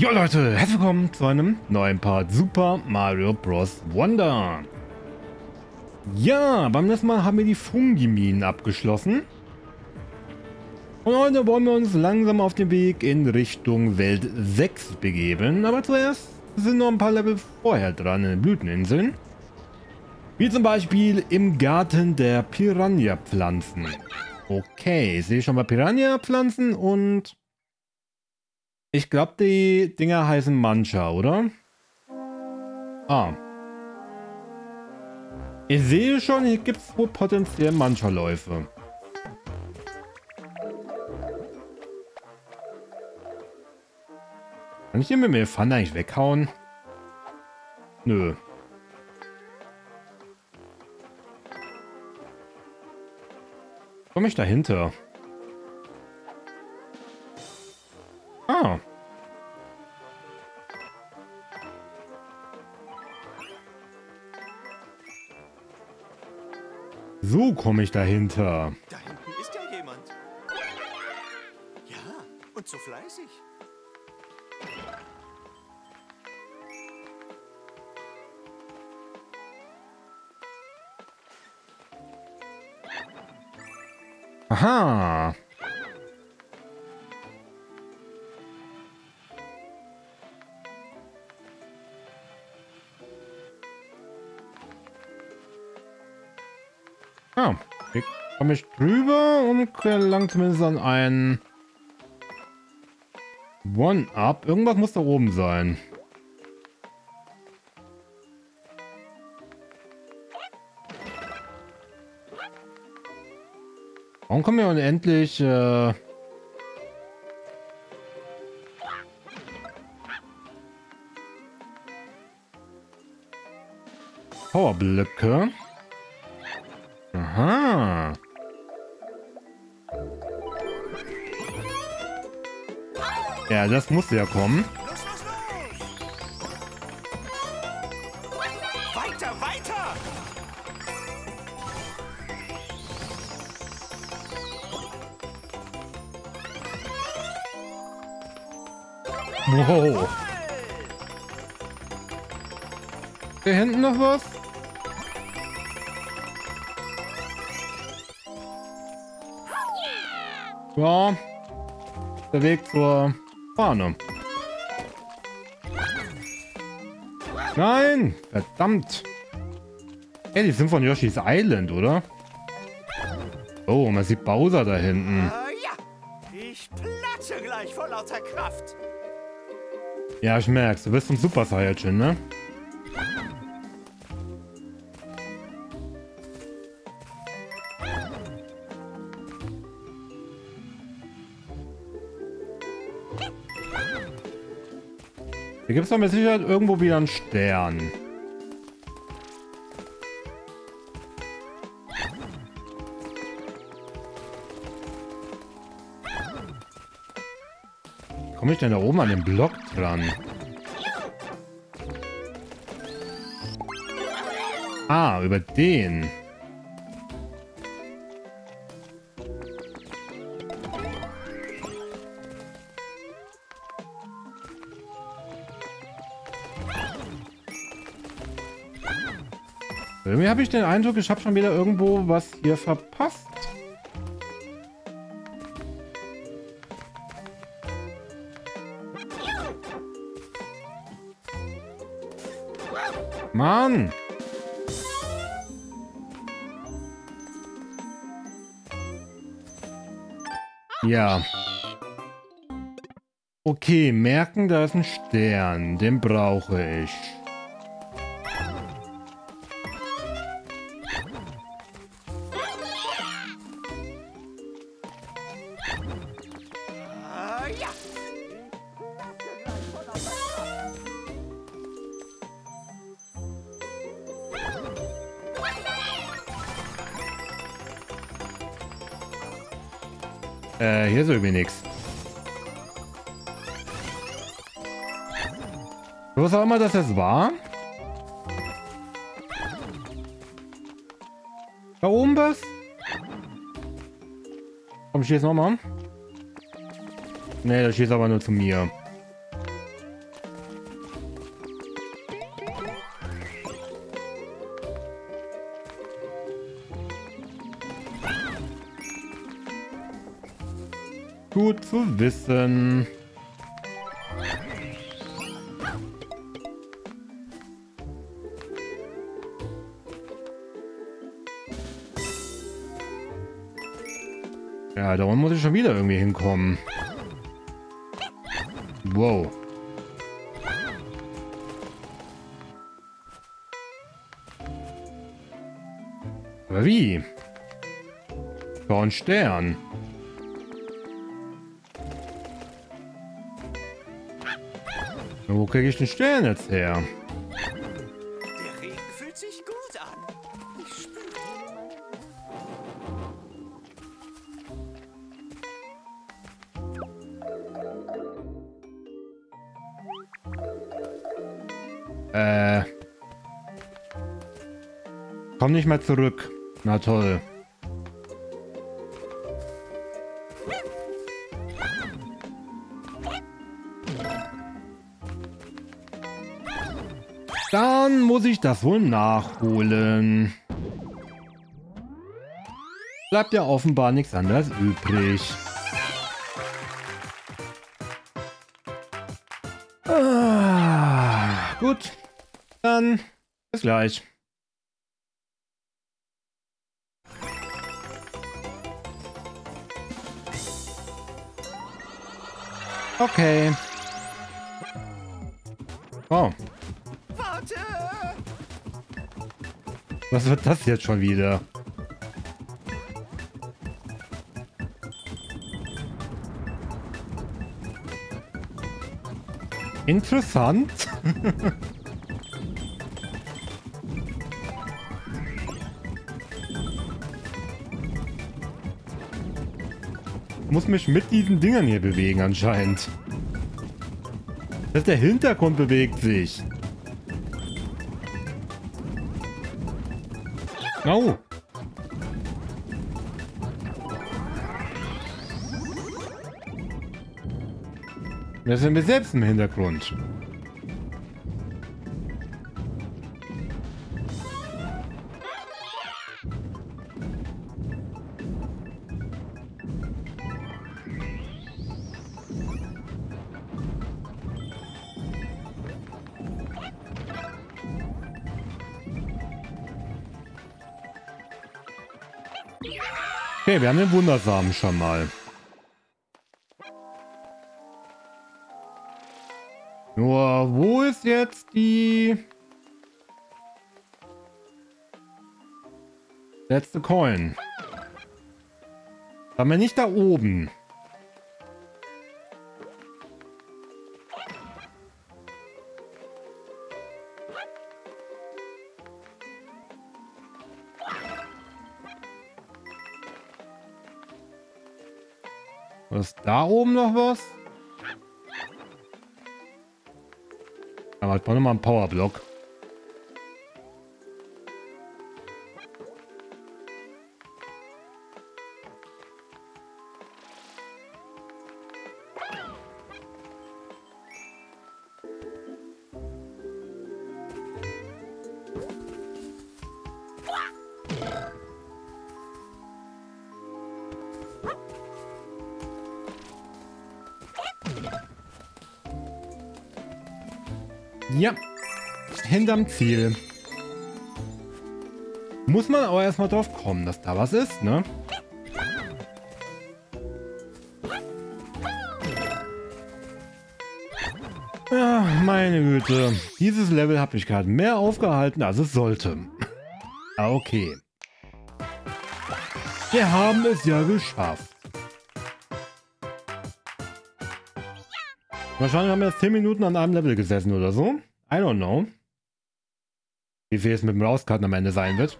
Jo Leute, herzlich willkommen zu einem neuen Part Super Mario Bros. Wonder. Ja, beim letzten Mal haben wir die Fungi-Minen abgeschlossen. Und heute wollen wir uns langsam auf den Weg in Richtung Welt 6 begeben. Aber zuerst sind noch ein paar Level vorher dran in den Blüteninseln. Wie zum Beispiel im Garten der Piranha-Pflanzen. Okay, ich sehe schon mal Piranha-Pflanzen und... ich glaube, die Dinger heißen Mancha, oder? Ah. Ich sehe schon, hier gibt es wohl potenziell Mancha-Läufe. Kann ich den mit dem Elefant eigentlich weghauen? Nö. Komme ich dahinter? Ah. So komme ich dahinter. Da hinten ist ja jemand. Ja, und so fleißig. Aha. Ah, ich komme ich drüber und gelangt zumindest an ein One-Up. Irgendwas muss da oben sein. Warum kommen wir unendlich... Powerblöcke? Aha. Ja, das musste ja kommen. Weiter, weiter! Wow. Da hinten noch was? Ja, der Weg zur Fahne. Nein, verdammt. Ey, die sind von Yoshis Island, oder? Oh, man sieht Bowser da hinten. Ja, ich platsche gleich vor lauter Kraft. Ja, ich merk's. Du bist ein Super Saiyajin, ne? Hier gibt es doch mit Sicherheit irgendwo wieder einen Stern. Wie komme ich denn da oben an den Block dran? Ah, über den. Irgendwie habe ich den Eindruck, ich habe schon wieder irgendwo was hier verpasst. Mann! Ja. Okay, merken, da ist ein Stern. Den brauche ich. Hier ist irgendwie nichts. Was auch immer das jetzt war. Da oben was? Komm, schieß nochmal. Ne, das schießt aber nur zu mir. Gut zu wissen. Ja, da unten muss ich schon wieder irgendwie hinkommen. Wow. Aber wie? Von Stern. Wo kriege ich den Stern jetzt her? Der Regen fühlt sich gut an. Ich spüre ihn. Komm nicht mehr zurück. Na toll. Dann muss ich das wohl nachholen. Bleibt ja offenbar nichts anderes übrig. Ah, gut, dann bis gleich. Okay. Oh. Warte! Was wird das jetzt schon wieder? Interessant. Muss mich mit diesen Dingern hier bewegen anscheinend. Dass der Hintergrund bewegt sich. Oh. Das sind wir selbst im Hintergrund. Okay, wir haben den Wundersamen schon mal. Nur, wo ist jetzt die letzte Coin? Haben wir nicht da oben. Ist da oben noch was? Aber ich brauche nochmal einen Powerblock. Ja, hinterm Ziel. Muss man aber erstmal drauf kommen, dass da was ist, ne? Ach, meine Güte. Dieses Level hat mich gerade mehr aufgehalten, als es sollte. Okay. Wir haben es ja geschafft. Wahrscheinlich haben wir jetzt 10 Minuten an einem Level gesessen oder so. I don't know. Wie viel es mit dem Rauskarten am Ende sein wird.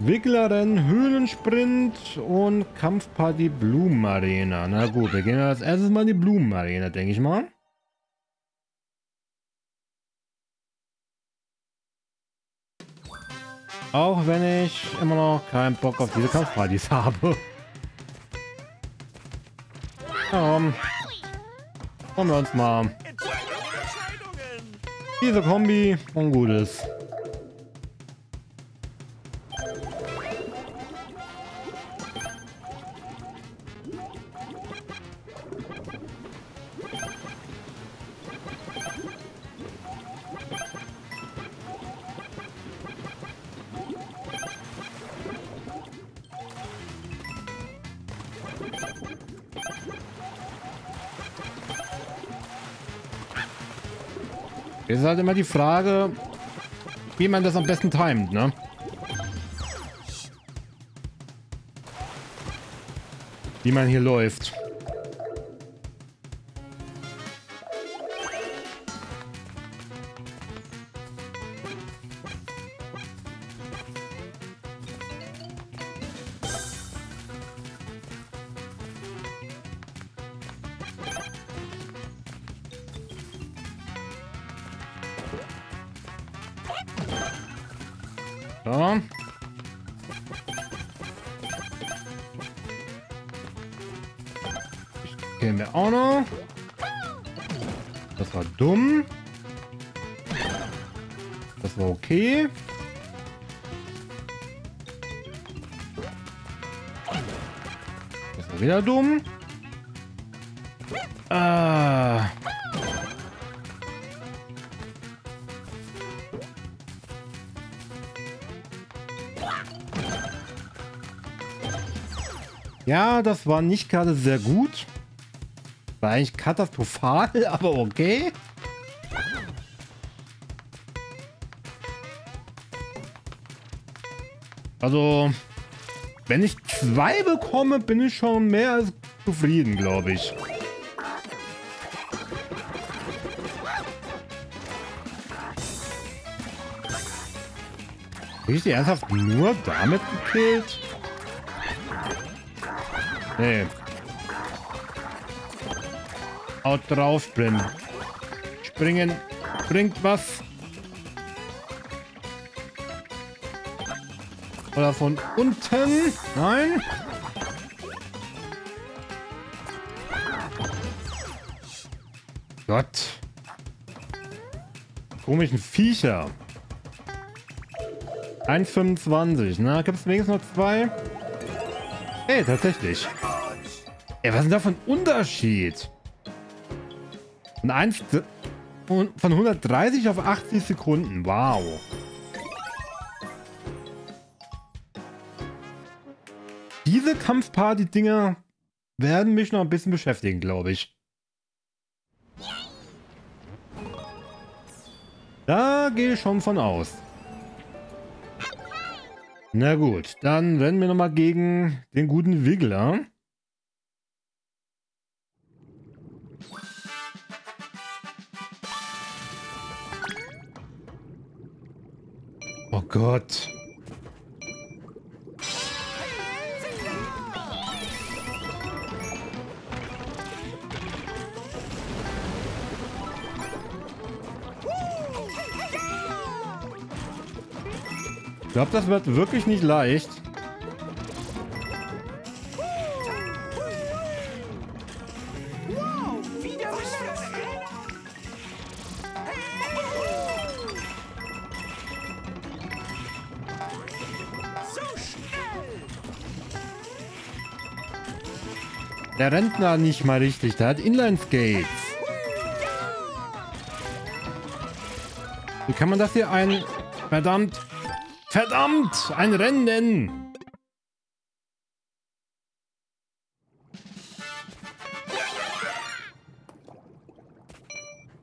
Wigglerrennen, Höhlensprint und Kampfparty Blumenarena. Na gut, wir gehen als erstes mal in die Blumenarena, denke ich mal. Auch wenn ich immer noch keinen Bock auf diese Kampfpartys habe. Komm, wir uns mal. Diese Kombi, ungutes. Jetzt ist halt immer die Frage, wie man das am besten timet, ne? Wie man hier läuft. So. Gehen wir auch noch. Das war dumm. Das war okay. Das war wieder dumm. Ja, das war nicht gerade sehr gut. War eigentlich katastrophal, aber okay. Also, wenn ich 2 bekomme, bin ich schon mehr als zufrieden, glaube ich. Bin ich die ernsthaft nur damit gekillt? Nee. Haut drauf, springen. Springen bringt was. Oder von unten? Nein. Gott. Komischen Viecher. 1,25. Na, gibt es wenigstens noch 2? Hey, tatsächlich. Ey, was ist denn da für ein Unterschied? Von 130 auf 80 Sekunden. Wow. Diese Kampfparty-Dinger werden mich noch ein bisschen beschäftigen, glaube ich. Da gehe ich schon von aus. Na gut, dann rennen wir nochmal gegen den guten Wiggler. Oh Gott. Ich glaube, das wird wirklich nicht leicht. Der Rentner nicht mal richtig, der hat Inline-Skates. Wie kann man das hier ein... Verdammt! Ein Rennen! Ich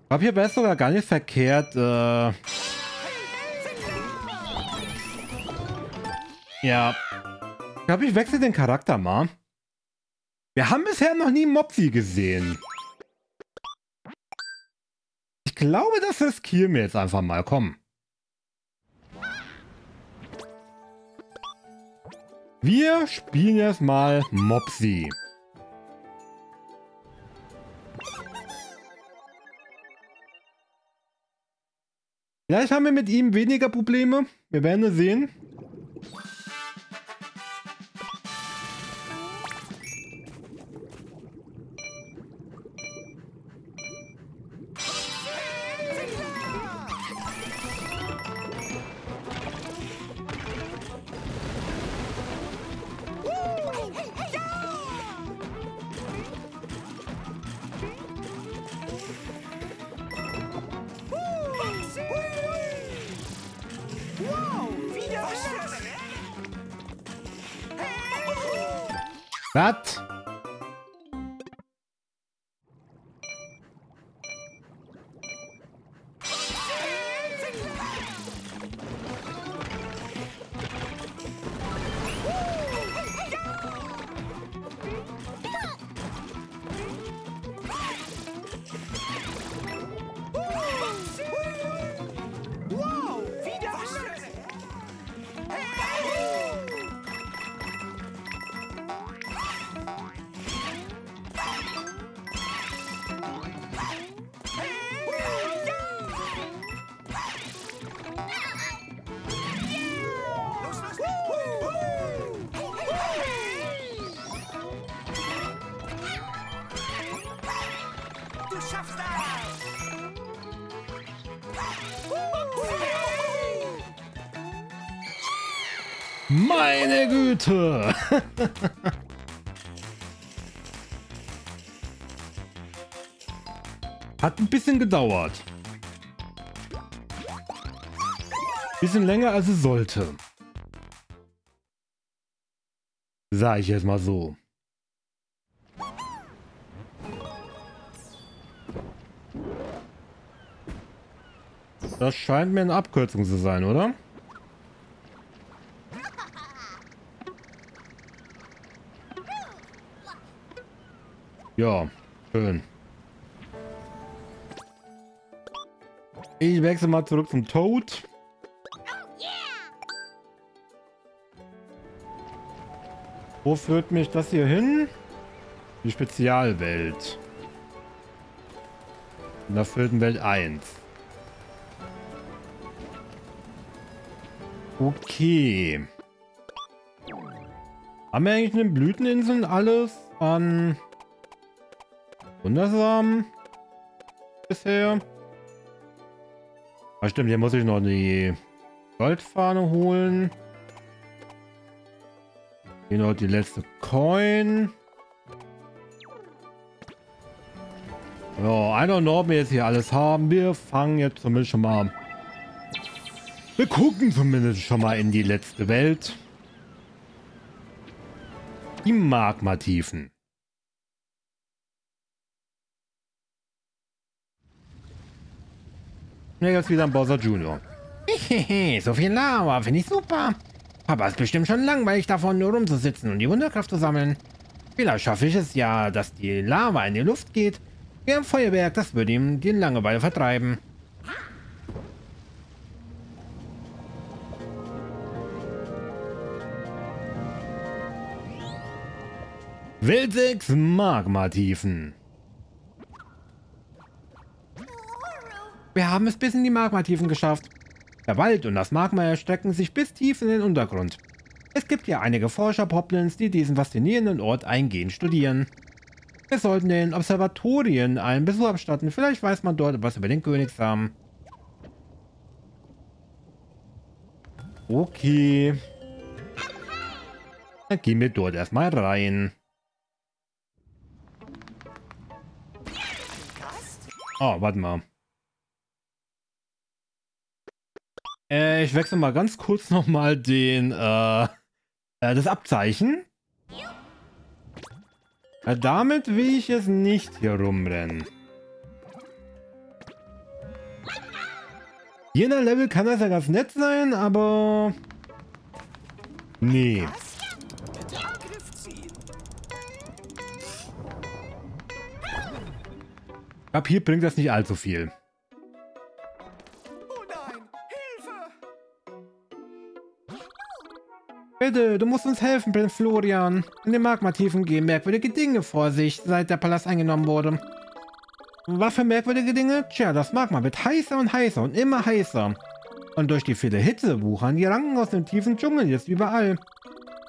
glaube, hier wäre es sogar gar nicht verkehrt. Ja. Ich glaube, ich wechsle den Charakter mal. Wir haben bisher noch nie Mopsi gesehen. Ich glaube, das riskieren wir jetzt einfach mal. Komm. Wir spielen jetzt mal Mopsi. Vielleicht haben wir mit ihm weniger Probleme. Wir werden es sehen. Was? Meine Güte! Hat ein bisschen gedauert. Bisschen länger als es sollte. Sag ich jetzt mal so. Das scheint mir eine Abkürzung zu sein, oder? Ja, schön. Ich wechsle mal zurück zum Toad. Wo führt mich das hier hin? Die Spezialwelt. In der vierten Welt 1. Okay. Haben wir eigentlich in den Blüteninseln alles an Wundersamen bisher? Ah, stimmt, hier muss ich noch die Goldfahne holen. Hier noch die letzte Coin. Ja, I don't know, ob wir jetzt hier alles haben. Wir fangen jetzt zumindest schon mal an. Wir gucken zumindest schon mal in die letzte Welt. Die Magma-Tiefen. Hier gibt es wieder einen Bowser Junior. Hehehe, so viel Lava, finde ich super. Aber es ist bestimmt schon langweilig davon, nur rumzusitzen und die Wunderkraft zu sammeln. Vielleicht schaffe ich es ja, dass die Lava in die Luft geht. Wie ein Feuerwerk, das würde ihm die Langeweile vertreiben. Welt 6 Magma-Tiefen. Wir haben es bis in die Magma-Tiefen geschafft. Der Wald und das Magma erstrecken sich bis tief in den Untergrund. Es gibt ja einige Forscher Poplins, die diesen faszinierenden Ort eingehend studieren. Wir sollten den Observatorien einen Besuch abstatten. Vielleicht weiß man dort etwas über den Königsamen. Okay. Dann gehen wir dort erstmal rein. Oh, warte mal. Ich wechsle mal ganz kurz nochmal den, das Abzeichen. Damit will ich jetzt nicht hier rumrennen. Je nach Level kann das ja ganz nett sein, aber... Nee. Ab hier bringt das nicht allzu viel. Bitte, du musst uns helfen, Prinz Florian. In den Magmatiefen gehen merkwürdige Dinge vor sich, seit der Palast eingenommen wurde. Was für merkwürdige Dinge? Tja, das Magma wird heißer und heißer und immer heißer. Und durch die viele Hitze wuchern die Ranken aus dem tiefen Dschungel jetzt überall.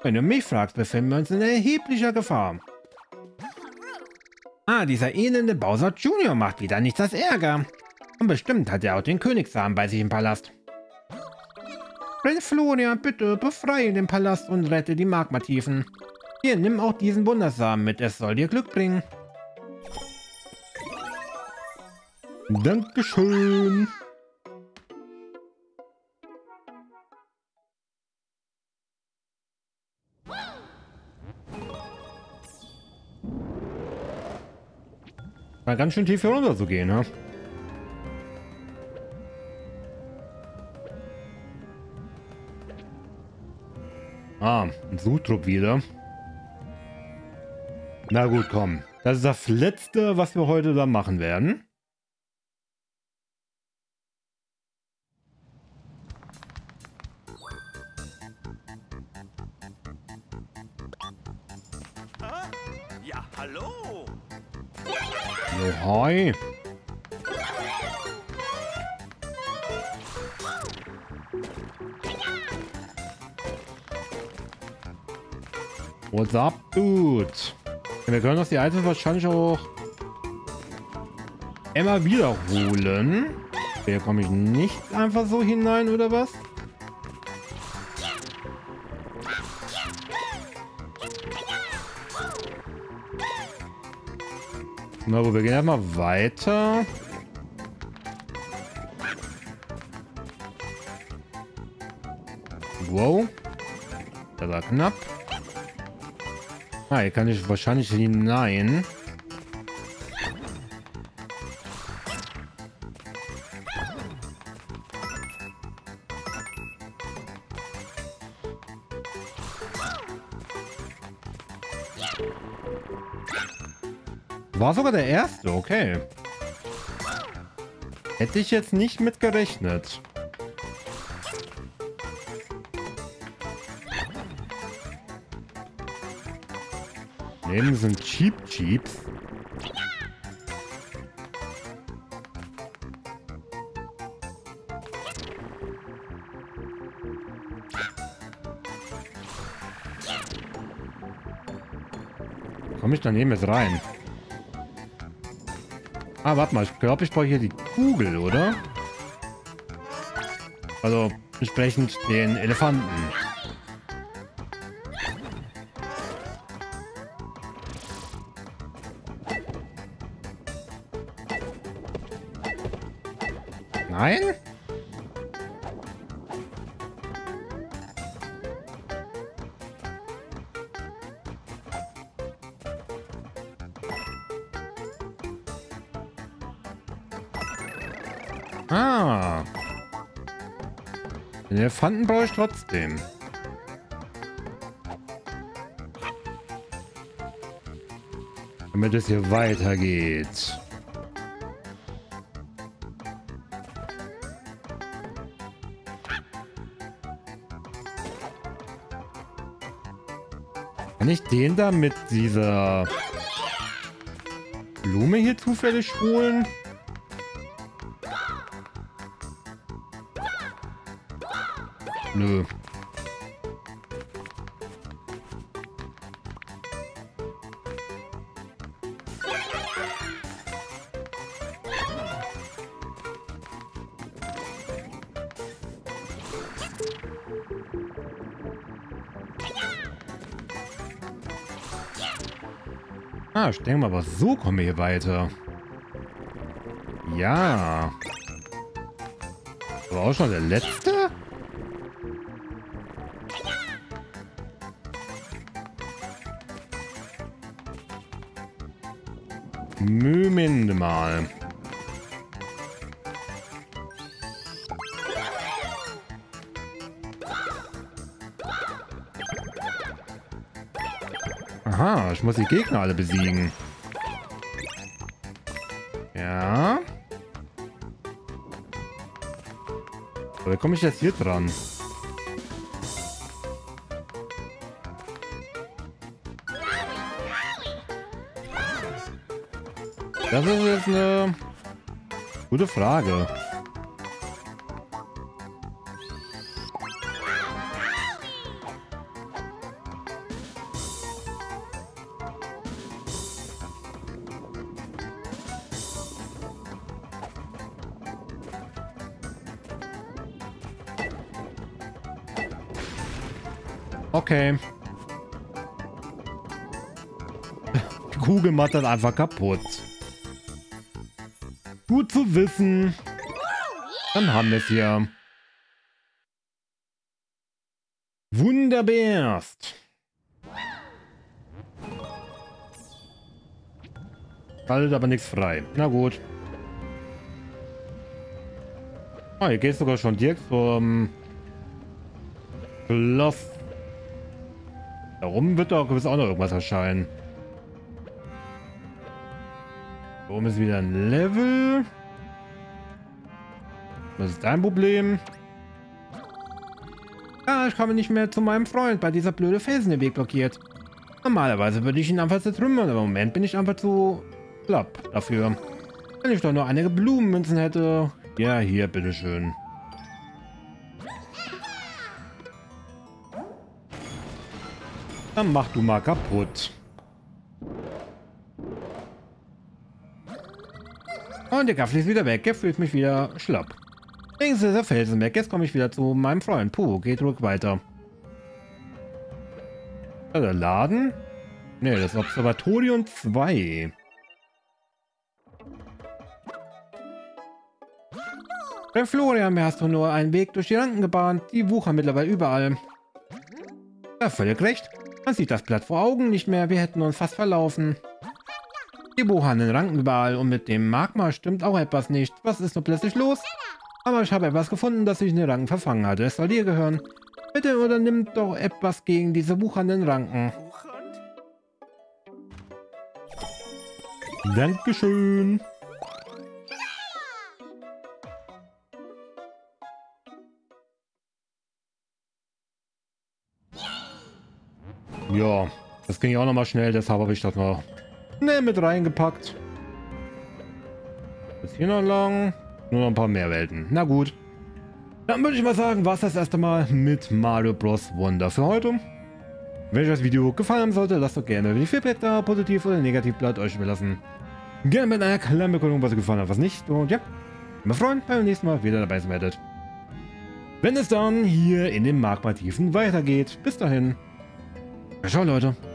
Wenn du mich fragst, befinden wir uns in erheblicher Gefahr. Ah, dieser elende Bowser Junior macht wieder nichts als Ärger. Und bestimmt hat er auch den Königsamen bei sich im Palast. Prinz Florian, bitte befreie den Palast und rette die Magmatiefen. Hier, nimm auch diesen Wundersamen mit, es soll dir Glück bringen. Dankeschön. War ganz schön tief hier runter zu gehen, ne? Ah, ein Suchtrupp wieder. Na gut, komm. Das ist das Letzte, was wir heute da machen werden. Ja, hallo. Oh, hi. What's up, dude? Wir können uns die Items wahrscheinlich auch immer wiederholen. Hier komme ich nicht einfach so hinein, oder was? Na gut, wir gehen erstmal weiter. Wow. Das war knapp. Ah, hier kann ich wahrscheinlich hinein. War sogar der erste, okay. Hätte ich jetzt nicht mit gerechnet. Neben sind Cheap-Cheeps. Komme ich daneben jetzt rein? Ah, warte mal, ich glaube, ich brauche hier die Kugel, oder? Also, entsprechend den Elefanten. Nein? Ah. Den Elefanten brauche ich trotzdem. Damit es hier weitergeht. Kann ich den da mit dieser Blume hier zufällig holen? Nö. Ah, ich denke mal, aber so kommen wir hier weiter. Ja. War auch schon der letzte? Moment mal. Aha, ich muss die Gegner alle besiegen. Ja. Aber wie komme ich jetzt hier dran? Das ist jetzt eine gute Frage. Okay. Die Kugel macht das einfach kaputt. Gut zu wissen. Dann haben wir es hier. Wunderbarst. Haltet aber nichts frei. Na gut. Ah, hier geht es sogar schon direkt zum Schloss. Darum wird doch gewiss auch noch irgendwas erscheinen. Da oben ist wieder ein Level. Was ist dein Problem? Ah, ich komme nicht mehr zu meinem Freund, weil dieser blöde Felsen den Weg blockiert. Normalerweise würde ich ihn einfach zertrümmern, aber im Moment bin ich einfach zu schlapp dafür. Wenn ich doch nur einige Blumenmünzen hätte. Ja, hier, bitteschön. Dann mach du mal kaputt. Und der Gaffling ist wieder weg. Er fühlt mich wieder schlapp. Links ist der Felsen weg. Jetzt komme ich wieder zu meinem Freund. Puh, geht ruhig weiter. Der Laden? Ne, das Observatorium 2. Bei Florian, mir hast du nur einen Weg durch die Ranken gebahnt. Die wuchern mittlerweile überall. Ja, völlig recht. Man sieht das Blatt vor Augen nicht mehr. Wir hätten uns fast verlaufen. Die Buchhanden Ranken überall. Und mit dem Magma stimmt auch etwas nicht. Was ist nun plötzlich los? Aber ich habe etwas gefunden, das ich in den Ranken verfangen hatte. Es soll dir gehören. Bitte unternimmt doch etwas gegen diese wuchernden Ranken. Dankeschön. Ja, das ging ja auch nochmal schnell, deshalb habe ich das noch mit reingepackt. Jetzt hier noch lang. Nur noch ein paar mehr Welten. Na gut. Dann würde ich mal sagen, war es das erste Mal mit Mario Bros. Wonder für heute. Wenn euch das Video gefallen haben sollte, lasst doch gerne die Feedback da, positiv oder negativ, bleibt euch überlassen. Gerne mit einer kleinen Begründung, was euch gefallen hat, was nicht. Und ja, immer freuen, beim nächsten Mal wieder dabei sein werdet. Wenn es dann hier in den Magma-Tiefen weitergeht. Bis dahin. Ciao, Leute.